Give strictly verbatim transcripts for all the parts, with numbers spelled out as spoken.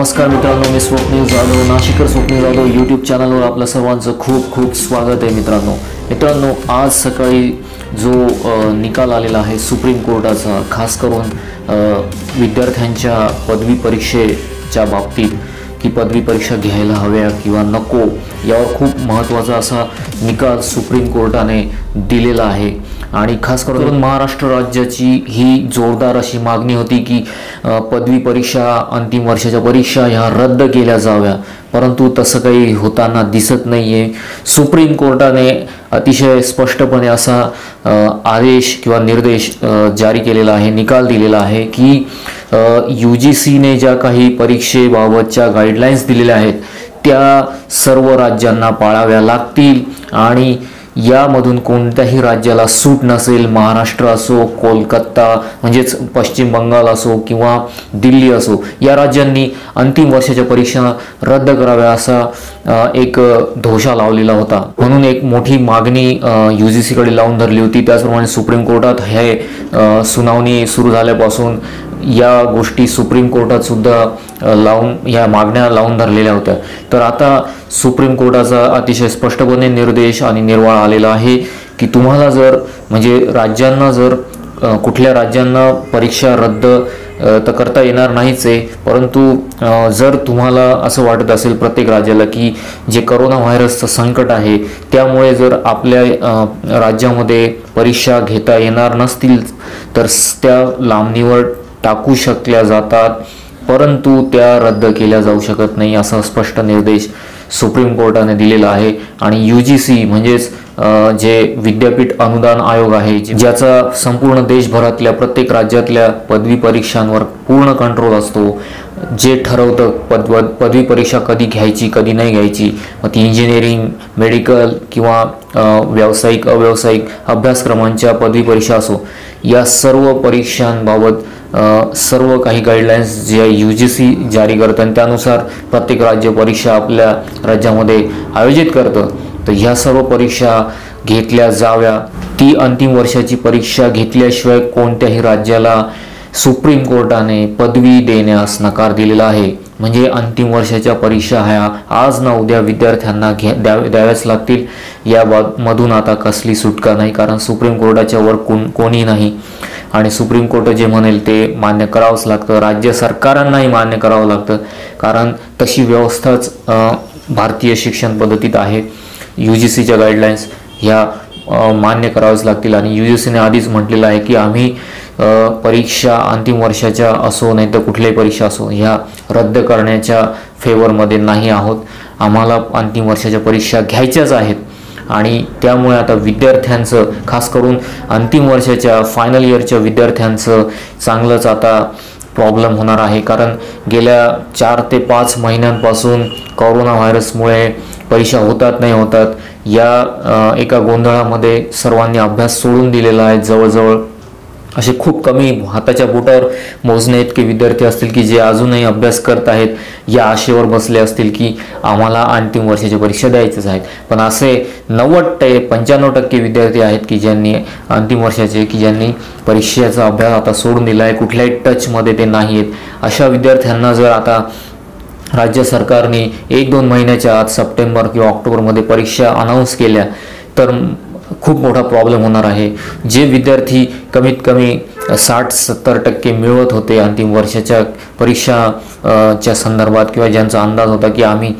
नमस्कार मित्रांनो, मी स्वप्नील जाधव, नाशिकर स्वप्नील जाधव यूट्यूब चॅनलवर आपलं सर्वांचं खूप खूप स्वागत आहे। मित्रांनो मित्रांनो आज सकाळी जो निकाल आलेला आहे सुप्रीम कोर्टाचा, खास करून विद्यार्थ्यांच्या पदवी परीक्षेच्या बाबतीत की पदवी परीक्षा घ्यायला हव्या किंवा नको यावर खूप महत्त्वाचा असा निकाल सुप्रीम कोर्टाने दिलेला आहे। आणि खास करून महाराष्ट्र राज्याची ही जोरदार अशी मागणी होती की पदवी परीक्षा अंतिम वर्षाच्या परीक्षा ह्या रद्द केल्या जाव्या, परंतु तसं काही होताना दिसत नाहीये। सुप्रीम कोर्टाने अतिशय स्पष्टपणे असा आदेश किंवा निर्देश जारी केलेला आहे, निकाल दिलेला आहे की यूजीसी ने ज्या काही परीक्षेबाबतच्या गाईडलाईन्स दिलेल्या आहेत त्या सर्व राज्यांना पाळाव्या लागतील आणि यामधून कोणत्याही राज्याला सूट नसेल। महाराष्ट्र असो, कोलकाता म्हणजेच पश्चिम बंगाल असो किंवा दिल्ली असो, या राज्यांनी अंतिम वर्षाच्या परीक्षा रद्द कराव्या असा एक धोशा लावलेला होता, म्हणून एक मोठी मागणी यूजीसीकडे लावून धरली होती। त्याचप्रमाणे सुप्रीम कोर्टात हे सुनावणी सुरू झाल्यापासून या गोष्टी सुप्रीम कोर्टात सुद्धा लावून या मागण्या लावून धरलेल्या होत्या। तर आता सुप्रीम कोर्टाचा अतिशय स्पष्टपणे निर्देश आणि निर्वाळ आलेला आहे की तुम्हाला जर म्हणजे राज्यांना जर कुठल्या राज्यांना परीक्षा रद्द तर करता येणार नाहीच आहे, परंतु जर तुम्हाला असं वाटत असेल प्रत्येक राज्याला की जे कोरोना व्हायरसचं संकट आहे त्यामुळे जर आपल्या राज्यामध्ये परीक्षा घेता येणार नसतील तर त्या लांबणीवर टाकू शकल्या जातात, परंतु त्या रद्द केल्या जाऊ शकत नाही असा स्पष्ट निर्देश सुप्रीम कोर्टाने दिलेला आहे। आणि यूजीसी म्हणजेच जे विद्यापीठ अनुदान आयोग आहे, ज्याचा संपूर्ण देशभरातल्या प्रत्येक राज्यातल्या पदवी परीक्षांवर पूर्ण कंट्रोल असतो, जे ठरवतं पद पदवी परीक्षा कधी घ्यायची कधी नाही घ्यायची, मग ती इंजिनिअरिंग, मेडिकल किंवा व्यावसायिक अव्यावसायिक अभ्यासक्रमांच्या पदवी परीक्षा असो, या सर्व परीक्षांबाबत Uh, सर्व काही गाईडलाईन्स जे यूजीसी जारी करतं आणि त्यानुसार प्रत्येक राज्य परीक्षा आपल्या राज्यामध्ये आयोजित करतं, तर ह्या सर्व परीक्षा घेतल्या जाव्या। ती अंतिम वर्षाची परीक्षा घेतल्याशिवाय कोणत्याही राज्याला सुप्रीम कोर्टाने पदवी देण्यास नकार दिलेला आहे। म्हणजे अंतिम वर्षाच्या परीक्षा ह्या आज ना उद्या विद्यार्थ्यांना घ्या द्याव्याच लागतील, या मधून आता कसली सुटका नाही, कारण सुप्रीम कोर्टाच्या वर कोण कोणी नाही आणि सुप्रीम कोर्ट जे म्हणेल ते मान्य करावंच लागतं, राज्य सरकारांनाही मान्य करावं लागतं, कारण तशी व्यवस्थाच भारतीय शिक्षण पद्धतीत आहे। यू जी सीच्या गाईडलाईन्स ह्या मान्य कराव्याच लागतील आणि यू जी सीने आधीच म्हटलेलं आहे की आम्ही परीक्षा अंतिम वर्षाच्या असो नाही तर कुठल्याही परीक्षा असो ह्या रद्द करण्याच्या फेवरमध्ये नाही आहोत, आम्हाला अंतिम वर्षाच्या परीक्षा घ्यायच्याच आहेत। आणि त्यामुळे आता विद्यार्थ्यांचं खास करून अंतिम वर्षाच्या फायनल इयरच्या विद्यार्थ्यांचं चांगलंच आता प्रॉब्लेम होणार आहे, कारण गेल्या चार ते पाच महिन्यांपासून कोरोना व्हायरसमुळे परीक्षा होतात नाही होतात या एका गोंधळामध्ये सर्वांनी अभ्यास सोडून दिलेला आहे। जवळजवळ असे खूप कमी हाताच्या बोटावर मोजणे इतके विद्यार्थी असतील की जे अजूनही अभ्यास करत आहेत, या आशेवर बसले असतील की आम्हाला अंतिम वर्षाची परीक्षा द्यायचीच आहेत, पण असे नव्वद ते पंच्याण्णव टक्के विद्यार्थी आहेत की ज्यांनी अंतिम वर्षाचे की ज्यांनी परीक्षेचा अभ्यास आता सोडून दिला आहे, कुठल्याही टचमध्ये ते नाही आहेत। अशा विद्यार्थ्यांना जर आता राज्य सरकारने एक दोन महिन्याच्या आत सप्टेंबर किंवा ऑक्टोबरमध्ये परीक्षा अनाऊन्स केल्या तर खूप मोठा प्रॉब्लेम होणार आहे। जे विद्यार्थी कमीत कमी साठ सत्तर टक्के मिळवत होते अंतिम वर्षाच्या परीक्षा च्या संदर्भात किंवा ज्यांचा अंदाज होता की आम्ही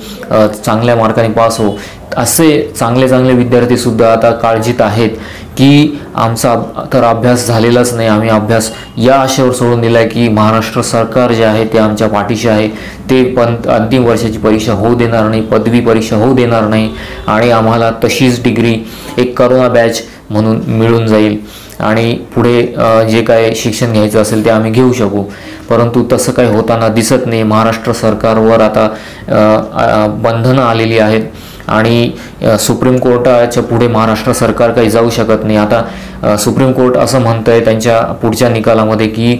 चांगल्या मार्काने पास हो, असे चांगले चांगले विद्यार्थीसुद्धा आता काळजीत आहेत की आमचा तर अभ्यास झालेलाच नाही, आम्ही अभ्यास या आशेवर सोडून दिला की महाराष्ट्र सरकार जे आहे ते आमच्या पाठीशी आहे, ते पण अंतिम वर्षाची परीक्षा होऊ देणार नाही, पदवी परीक्षा होऊ देणार नाही आणि आम्हाला तशीच डिग्री एक करोना बॅच म्हणून मिळून जाईल आणि पुढे जे काय शिक्षण घ्यायचं असेल ते आम्ही घेऊ शकू, परंतु तसं काही होताना दिसत नाही। महाराष्ट्र सरकारवर आता बंधनं आलेली आहेत आणि सुप्रीम कोर्टाच्या पुढे महाराष्ट्र सरकार काही जाऊ शकत नाही। आता सुप्रीम कोर्ट असं म्हणतं आहे त्यांच्या पुढच्या निकालामध्ये की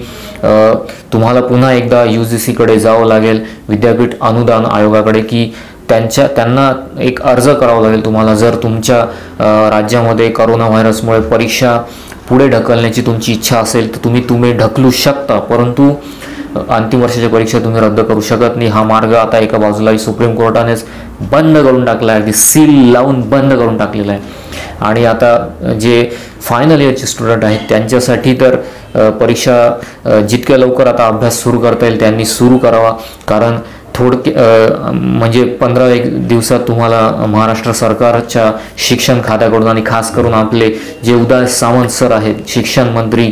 तुम्हाला पुन्हा एकदा यू जी सीकडे जावं लागेल, विद्यापीठ अनुदान आयोगाकडे, की त्यांच्या त्यांना एक अर्ज करावा लागेल तुम्हाला, जर तुमच्या राज्यामध्ये कोरोना व्हायरसमुळे परीक्षा पुढे ढकलण्याची तुमची इच्छा असेल तर तुम्ही तुम्ही ढकलू शकता, परंतु अंतिम वर्षाच्या परीक्षा तुम्ही रद्द करू शकत नाही। हा मार्ग आता एका बाजूला सुप्रीम कोर्टानेच बंद करून टाकला आहे, सील लावून बंद करून टाकलेला आहे। आणि आता जे फायनल इयरचे स्टुडंट आहेत त्यांच्यासाठी तर परीक्षा जितक्या लवकर आता अभ्यास सुरू करता येईल त्यांनी सुरू करावा, कारण थोडके म्हणजे पंधरा एक दिवसात तुम्हाला महाराष्ट्र सरकारच्या शिक्षण खात्याकडून आणि खास करून आपले जे उदय सामंत सर आहेत शिक्षण मंत्री,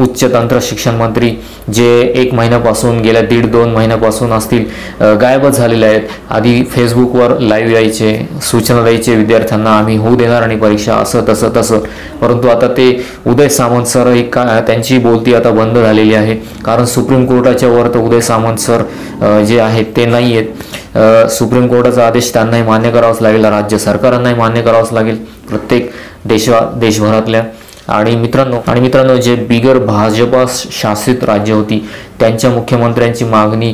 उच्च तंत्र शिक्षण मंत्री, जे एक महिन्यापासून गेल्या दीड दोन महिन्यापासून असतील गायब झालेले आहेत। आधी फेसबुकवर लाईव्ह यायचे, सूचना द्यायचे विद्यार्थ्यांना आम्ही होऊ देणार आणि परीक्षा असं तसं तसं, परंतु आता ते उदय सामंत सर एक त्यांची बोलती आता बंद झालेली आहे, कारण सुप्रीम कोर्टाच्या वर तर उदय सामंत सर जे आहेत ते नाही आहेत। सुप्रीम कोर्टाचा आदेश त्यांनाही मान्य करावाच लागेल, राज्य सरकारांनाही मान्य करावाच लागेल प्रत्येक देशवा देशभरातल्या। आणि मित्रांनो आणि मित्रांनो जे बिगर भाजपा शासित राज्य होती त्यांच्या मुख्यमंत्र्यांची मागणी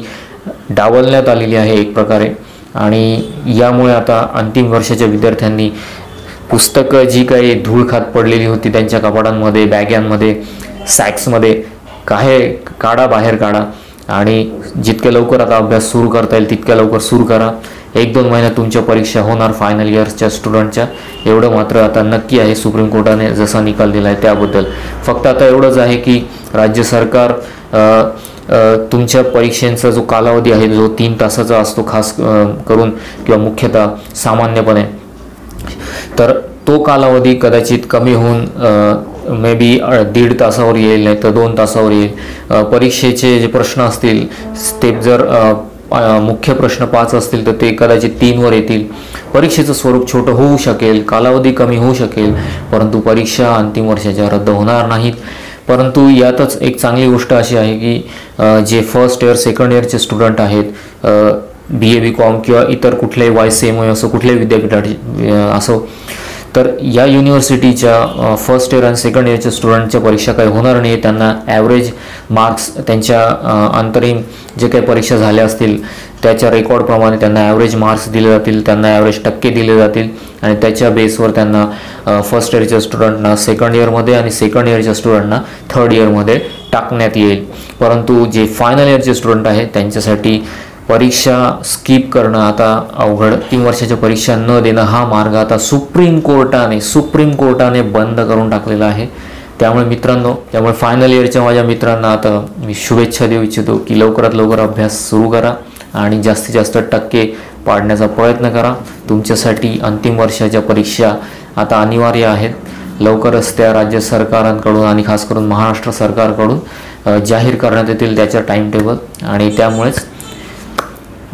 डावलण्यात आलेली आहे एक प्रकारे, आणि यामुळे आता अंतिम वर्षाच्या विद्यार्थ्यांनी पुस्तक जी काही धूळ खात पडलेली होती त्यांच्या कपाटांमध्ये, बॅगांमध्ये, सॅक्समध्ये, काय काढा बाहेर काढा आणि जितक्या लवकर आता अभ्यास सुरू करता येईल तितक्या लवकर सुरू करा। एक दोन महिन्यात तुमच्या परीक्षा होणार फायनल इयर्सच्या स्टुडंटच्या, एवढं मात्र आता नक्की आहे सुप्रीम कोर्टाने जसा निकाल दिला आहे त्याबद्दल। फक्त आता एवढंच आहे की राज्य सरकार तुमच्या परीक्षेचा जो कालावधी आहे जो तीन तासाचा असतो खास करून किंवा मुख्यतः सामान्यपणे, तर तो कालावधी कदाचित कमी होऊन मे बी दीड तासावर येईल नाही तर दोन तासावर येईल। परीक्षेचे जे प्रश्न असतील ते जर मुख्य प्रश्न पाच असतील तर ते कदाचित तीन वर येतील। परीक्षेचं स्वरूप छोटं होऊ शकेल, कालावधी कमी होऊ शकेल, परंतु परीक्षा अंतिम वर्षाच्या रद्द होणार नाहीत। परंतु यातच एक चांगली गोष्ट अशी आहे की जे फर्स्ट इयर सेकंड इयरचे स्टुडंट आहेत बी ए बी कॉम किंवा इतर कुठल्याही वाय सी एम ओ असो कुठल्याही विद्यापीठात असो, तर या युनिव्हर्सिटीच्या फर्स्ट इयर आणि सेकंड इयरच्या स्टुडंटच्या परीक्षा काही होणार नाही। त्यांना ॲव्हरेज मार्क्स त्यांच्या अंतरिम जे काही परीक्षा झाल्या असतील त्याच्या रेकॉर्डप्रमाणे त्यांना ॲव्हरेज मार्क्स दिले जातील, त्यांना ॲव्हरेज टक्के दिले जातील आणि त्याच्या बेसवर त्यांना फर्स्ट इयरच्या स्टुडंटना सेकंड इयरमध्ये आणि सेकंड इयरच्या स्टुडंटना थर्ड इयरमध्ये टाकण्यात येईल। परंतु जे फायनल इयरचे स्टुडंट आहेत त्यांच्यासाठी परीक्षा स्किप करणं आता अवघड, तीन वर्षाच्या परीक्षा न देणं हा मार्ग आता सुप्रीम कोर्टाने सुप्रीम कोर्टाने बंद करून टाकलेला आहे। त्यामुळे मित्रांनो त्यामुळे फायनल इयरच्या माझ्या मित्रांना आता मी शुभेच्छा देऊ इच्छितो की लवकरात लवकर अभ्यास सुरू करा आणि जास्तीत जास्त टक्के पाडण्याचा प्रयत्न करा। तुमच्यासाठी अंतिम वर्षाच्या परीक्षा आता अनिवार्य आहेत, लवकरच त्या राज्य सरकारांकडून आणि खास करून महाराष्ट्र सरकारकडून जाहीर करण्यात येतील त्याच्या टाईम टेबल, आणि त्यामुळेच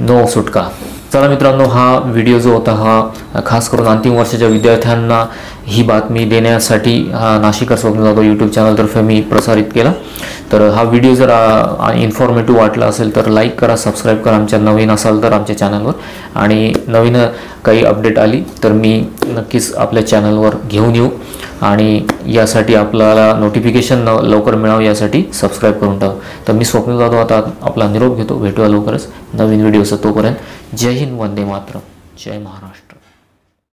नो सुटका। चला मित्रांनो, हा व्हिडिओ जो होता हा खास करून अंतिम वर्षाच्या विद्यार्थ्यांना ही बातमी देण्यासाठी नाशिककर स्वप्नील जाधव यूट्यूब चॅनलतर्फे मी प्रसारित केला। तर हा व्हिडिओ जर इन्फॉर्मेटिव्ह वाटला असेल तर लाईक करा, सबस्क्राईब करा, आमच्या नवीन असाल तर आमच्या चॅनलवर, आणि नवीन काही अपडेट आली तर मी नक्कीच आपल्या चॅनलवर घेऊन येऊ, आणि यासाठी आपल्याला नोटिफिकेशन लवकर मिळावं यासाठी सबस्क्राईब करून ठेवा। तर मी स्वप्नील जाधव आता आपला निरोप घेतो, भेटूया लवकरच नवीन व्हिडिओसह। तोपर्यंत जय हिंद, वंदे मातरम, जय महाराष्ट्र।